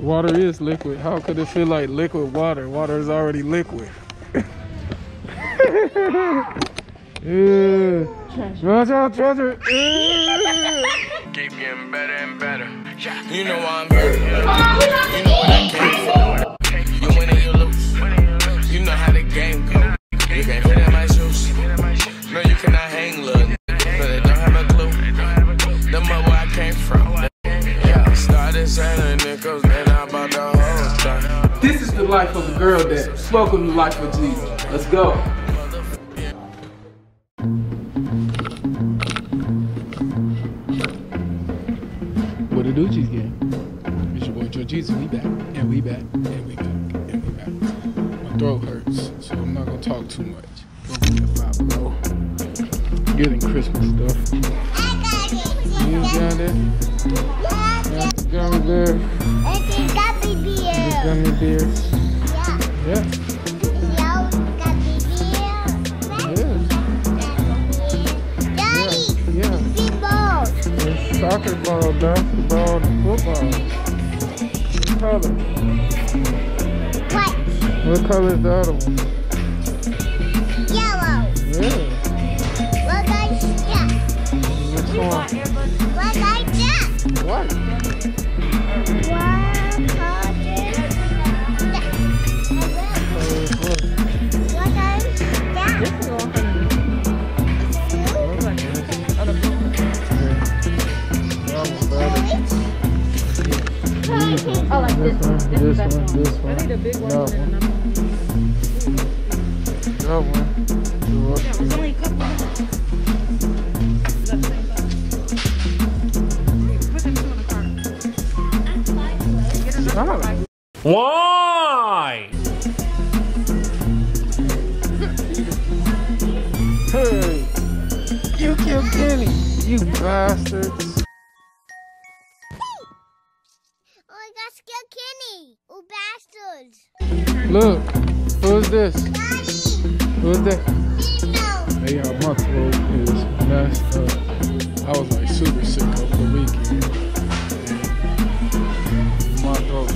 Water is liquid. How could it feel like liquid water? Water is already liquid. Yeah. Watch out, treasure. Keep getting better and better. You know I'm better. You know what I came for. You win and you lose. You know how the game goes. You can't fit in my shoes. No, you cannot hang, look. But they don't have a clue. Them up where I came from. Yeah, started selling nickels, then I bought the whole time. This is the life of a girl dad. Welcome to Life with Jesus. Let's go. Gucci's game. It's your boy Georgie's. We back, and we back, and we back, and we back. My throat hurts, so I'm not gonna talk too much. Getting Christmas stuff. You got it. Got the gummy bear. The gummy bears. Yeah. Yeah. Soccer ball, basketball, and football. What color? What? What color is the other one? Yellow. Yeah. What like that? Which one? What like that? What? Oh, like this one. I think the big one. That one. Why? Hey, you killed Kenny, you bastards. Look, who's this? Daddy. Who's that? Dino. Hey y'all, my throat is messed up. I was like super sick over the weekend. And my throat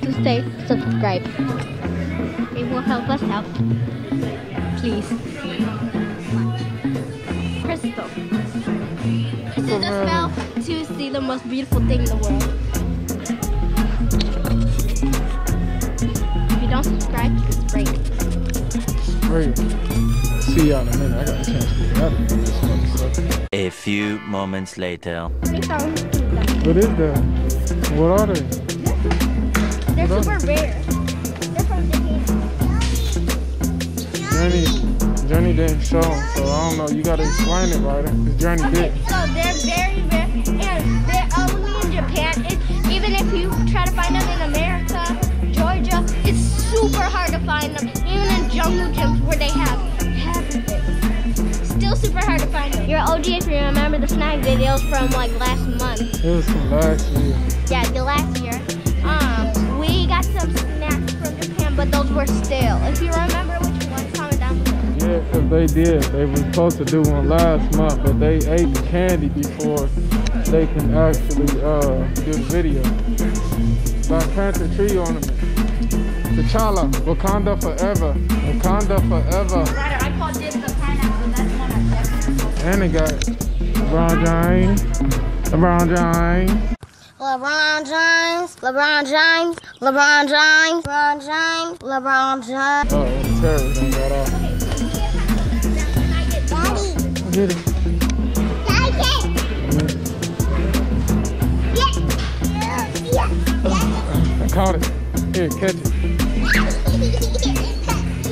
to stay subscribed. It will help us out. Please. Press stop. This is the smell to see the most beautiful thing in the world. If you don't subscribe, you can spray it. See y'all in a minute. I got a chance to get out of here. A few moments later. What is that? What are they? They're super rare. They're from Johnny. Johnny didn't show, so I don't know. You gotta explain it, right? It's Johnny did. So they're very rare, and they're only in Japan. Even if you try to find them in America, Georgia, it's super hard to find them. Even in jungle gyms where they have everything, still super hard to find them. You're OG if you remember the snack videos from like last month. It was from last year. Yeah, the last year. Some snacks from Japan, but those were stale. If you remember which ones, comment down below. Yeah, because they did. They were supposed to do one last month, but they ate the candy before they can actually do the video. Black Panther tree ornament. T'Challa, Wakanda forever. Wakanda forever. Ryder, I call this the pineapple. That's one I'm definitely. And they got LeBron James. Oh, the terrorist done got off. Daddy. Get it. I caught it. Here, catch it.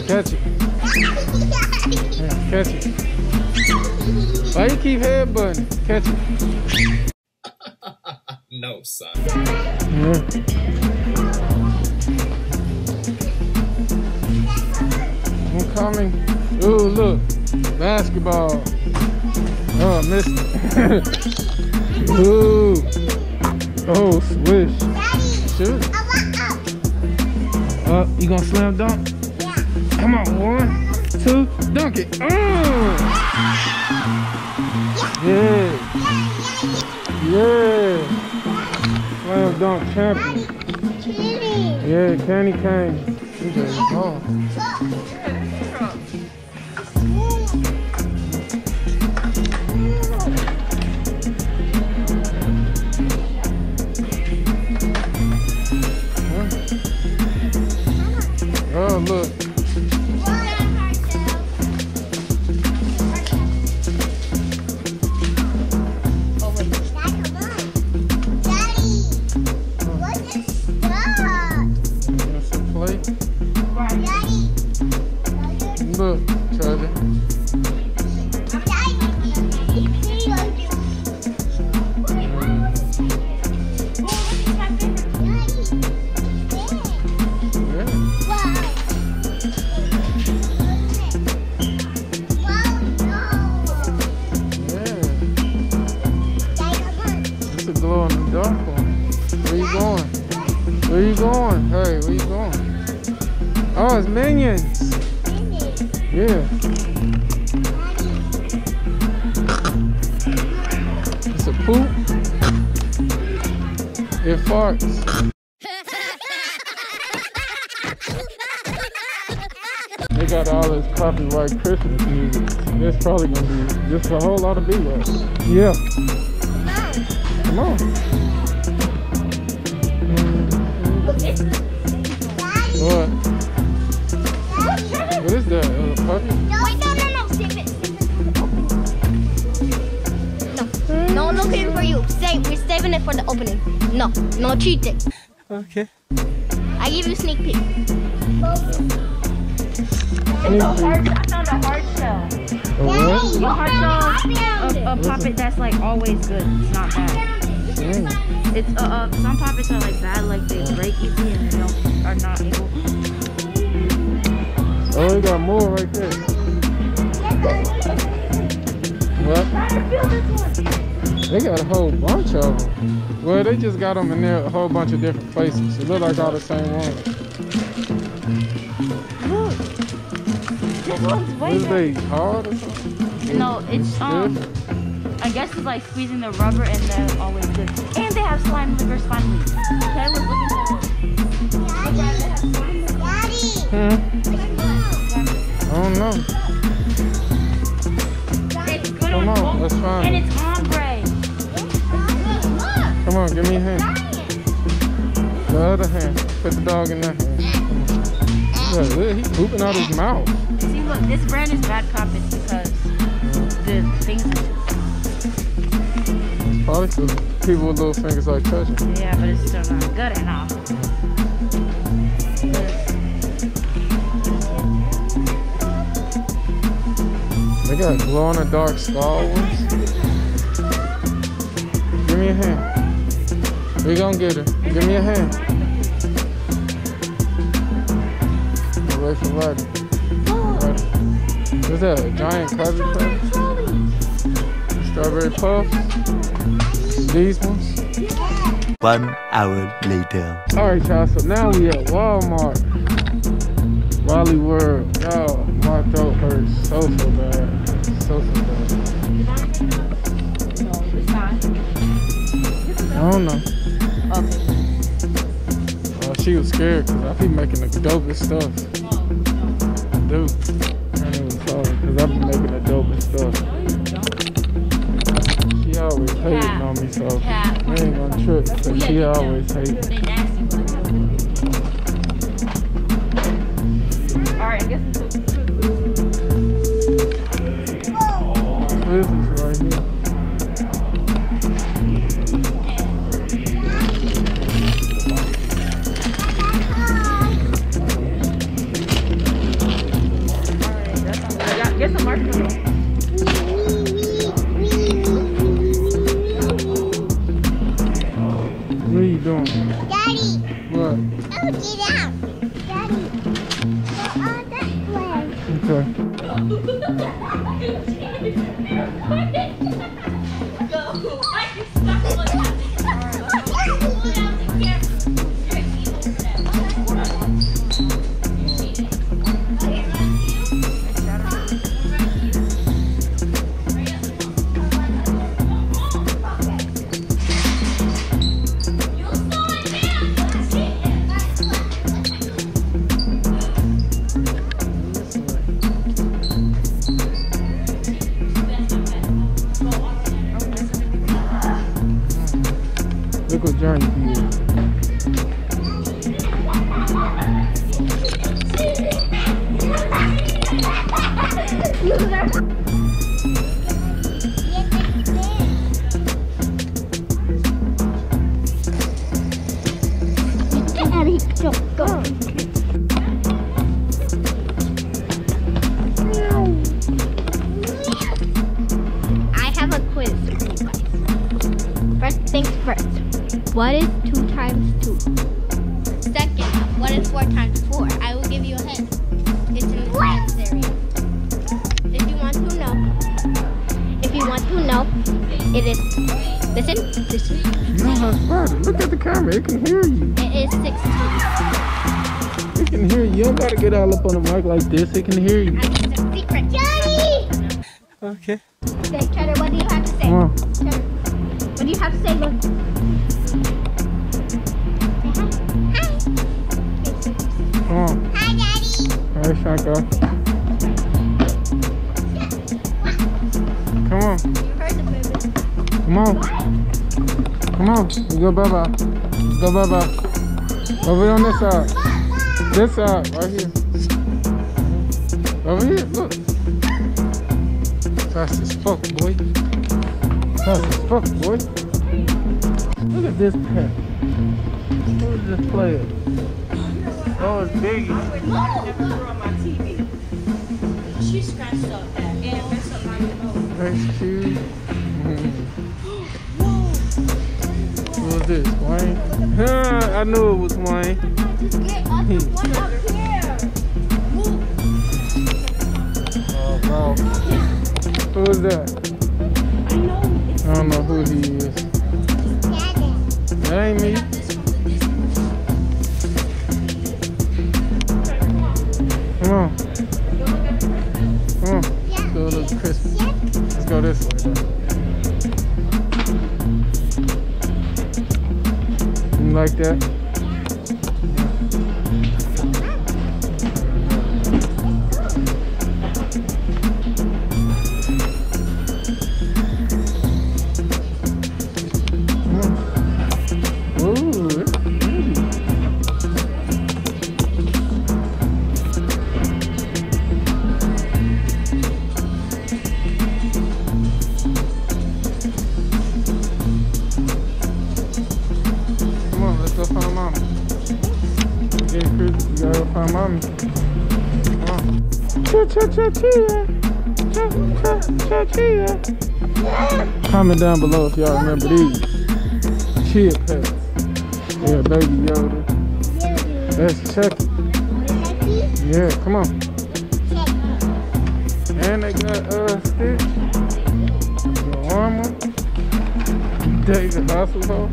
Catch it. Yeah, catch it. Why you keep headbutting? Catch it. No, son. Yeah. Tommy. Ooh, look. Basketball. Oh, I missed it. Ooh. Oh, swish. Shoot. You gonna slam dunk? Yeah. Come on, 1, 2, dunk it. Oh. Yeah. Yeah. Slam dunk champion. Yeah, candy cane. She's just oh, look. Oh, it's minions. Yeah. It's a poop. It farts. They got all this copyright Christmas music. That's probably gonna be just a whole lot of B-roll. Yeah. Come on. What? What is that? A puppy? No, wait, no, save it. No, no kidding for you. We're saving it for the opening. No cheating. Okay. I give you a sneak peek. It's a hard, I found a hard shell. A what? A hard shell. A poppet that's like always good. It's not bad. Dang. It's some poppets are like bad, like they break easy and they don't are not able. Oh, we got more right there. What? They got a whole bunch of them. Well, they just got them in there a whole bunch of different places. It look like all the same ones. Look. This one's way better. Is they hard or something? No, it's I guess it's like squeezing the rubber and they're always good. And they have slime liver, slime leaf. I was looking for one. They have slime liver. I don't know. It's good. Come on, let's find it. And it's ombre. Come on, give me a hand. The other hand. Put the dog in that hand. Look, he's pooping out his mouth. See, look, this brand is bad copies because the things are probably because people with little fingers like touching. Yeah, but it's still not good enough. They got glow-in-the-dark star ones. Give me a hand. We gonna get her. Give me a hand. Wait for Roddy. What's that? A giant cosby puff? Strawberry puffs. These ones. 1 hour later. Alright y'all, so now we at Walmart. Wally World, y'all, my throat hurts so bad, so bad. No, it's not. I don't know. Okay. Well, she was scared because I be making the dopest stuff. I do. I don't even call it because I be making the dopest stuff. She always hating on me, so I ain't gonna trip, but she always hating. Alright, I guess it's a food. This is right here. Alright, that's all I got. Get some marshmallows. What are you doing? Daddy! What? Oh, get out! Daddy! Go on that way. Okay. Look what Johnny did. I have a quiz for you guys. First things first. What is 2 times 2? Second, what is 4 times 4? I will give you a hint. It's in the science area. If you want to know, it is. Listen, You don't have fun. Look at the camera. It can hear you. It is 16. It can hear you. You don't gotta get all up on the mic like this. It can hear you. I need some secret, Johnny. Okay. Okay, Trader, what do you have to say? Trader, what do you have to say? Look. Hi, Daddy. Hi, Shaka. Come on. You heard the baby. Come on. What? Come on. Let's go, bye-bye. Let's go, bye-bye. Over here on this side. This side, right here. Over here, look. Fast as fuck, boy. Fast as fuck, boy. Look at this pet. Look at this player. Oh, it's big. I never threw on my TV. She scratched up that and messed up my nose. That's cute. Whoa. What was this, Wayne? I knew it was Wayne. Just get us the one up here. Oh, wow. Who is that? I know. I don't know who he is. That ain't me. Come on. Come on. Yeah. Go a little crisp. Yeah. Let's go this way. You like that? Yeah. Come on. Ooh. Comment down below if y'all remember these Chia Pets. Yeah, baby Yoda. That's Chucky. Yeah, come on. And they got Stitch, the armor, David Hasselhoff.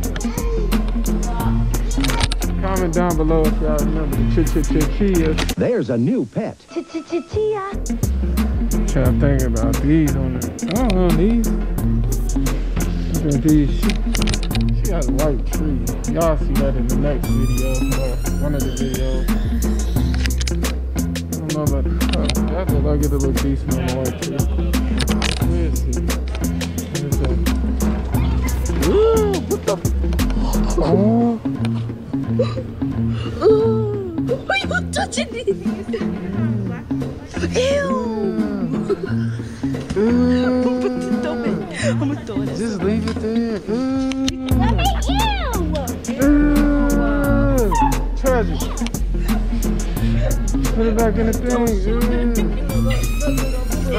Comment down below if y'all remember the Chia. There's a new pet. Chia. I'm thinking about these on there. I don't know these. Look at these. She got a white tree. Y'all see that in the next video or one of the videos. I don't know about the cup. That's what I get to look decent on the white tree. Where is he? Where is that? Ooh, what the f? Oh. Why are you touching these? Ew. Just leave it there. Tragic. Put it back in the thing. I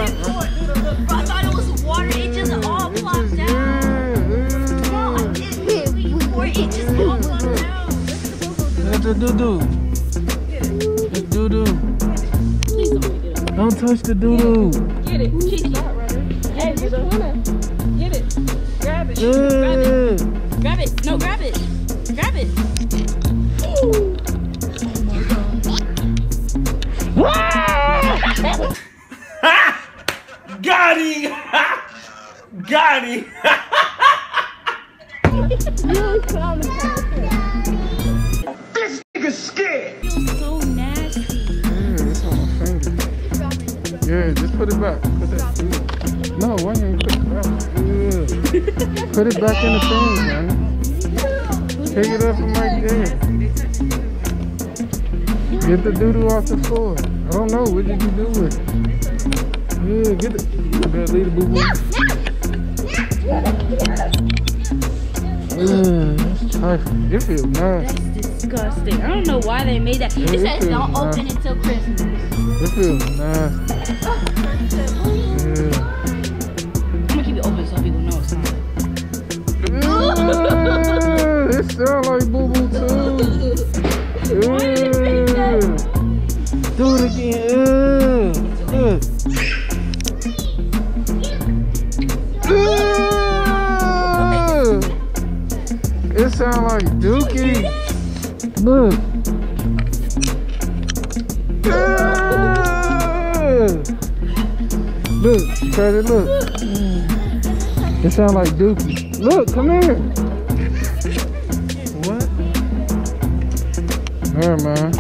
thought it was water. It just all plopped down. No, I didn't. Before it just all plopped down. That's a doo doo. It's doo doo. Please don't make it up. Don't touch the doo-doo. Get it. Cheat shot, brother. Hey, just wanna. Get it. Grab it. Grab it. Grab it. No, grab it. Grab it. Ooh. Oh my God. Wow! Got him! Got him! Really put on the counter. This nigga's scared! You're so nasty. Yeah, it's on my finger. Yeah, just put it back. Put that. No, why you ain't put it back? Yeah. Put it back in the thing, man. Pick it up from right there. Get the doodoo off the floor. I don't know, what did you do with it? Yeah, get it. Good, lead the boo-boo. Yeah, it feels nice. That's disgusting. I don't know why they made that. Yeah, it says don't open it till Christmas. It feels nice. Yeah. I'm gonna keep it open so people know it's not. Yeah, it sounds like boo-boo too. Yeah. Why did it make that? Do it again. It sound like dookie. Look. Look, Trader, look. It sound like dookie. Look, come here. What? There, man.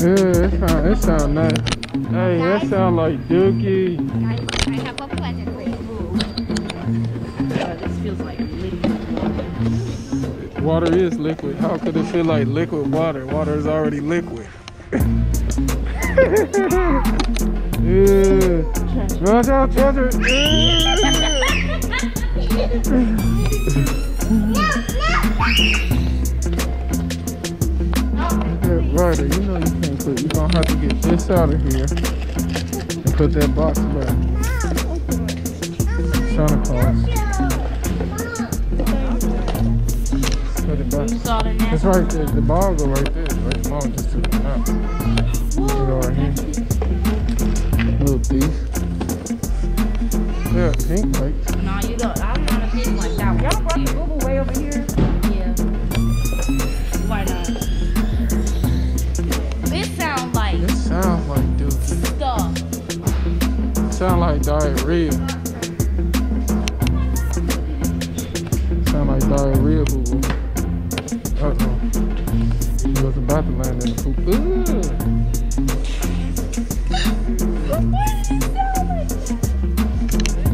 Yeah, it sound nice. Hey, that sound like dookie. I have a pleasant liquid. This feels like liquid water. Water is liquid. How could it feel like liquid water? Water is already liquid. Yeah. Watch out, Treasure. No. Ryder, you know you can't put. You're going to have to get this out of here. Put that box back. Santa Claus. Put it back. It's right there. The ball go right there. Right, the ball just took it out. Put it right here. Little thief. Yeah, pink lights. Nah, you don't. I don't want a pink like that. Y'all brought the boo-boo way over here. Yeah. Why not? It sounds like. It sounds like. Sound like diarrhea. Sound like diarrhea, boo boo. Uh oh. He was about to land in the poop.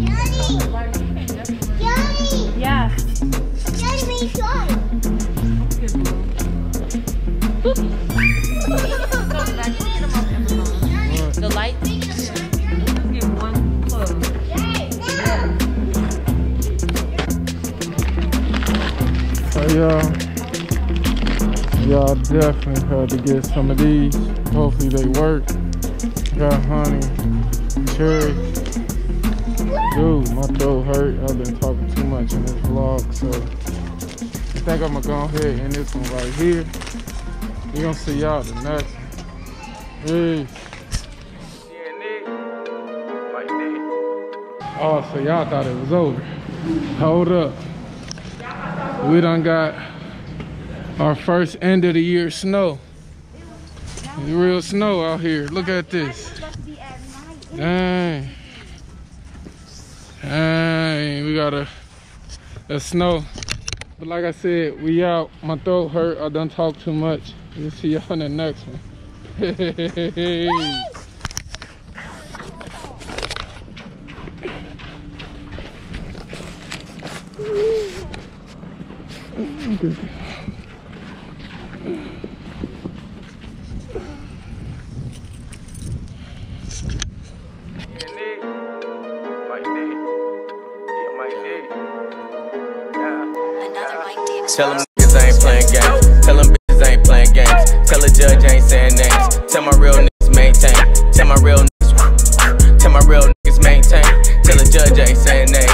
Johnny! Johnny! Yeah. Johnny, we saw it. The light. Y'all definitely had to get some of these. Hopefully they work. Got honey, cherry. Dude, my throat hurt. I've been talking too much in this vlog, so I think I'm gonna go ahead and end this one right here. We're gonna see y'all the next one. Peace. Oh, so y'all thought it was over. Hold up. We done got our first end of the year snow. It's real snow out here. Look at this. Dang. Dang, we got a snow. But like I said, we out. My throat hurt. I done talked too much. We'll see y'all in the next one. Hey. Tell them niggas I ain't playing games. Tell them bitches I ain't playing games. Tell the judge I ain't saying names. Tell my real niggas maintain. Tell my real niggas maintain. Tell the judge I ain't saying names.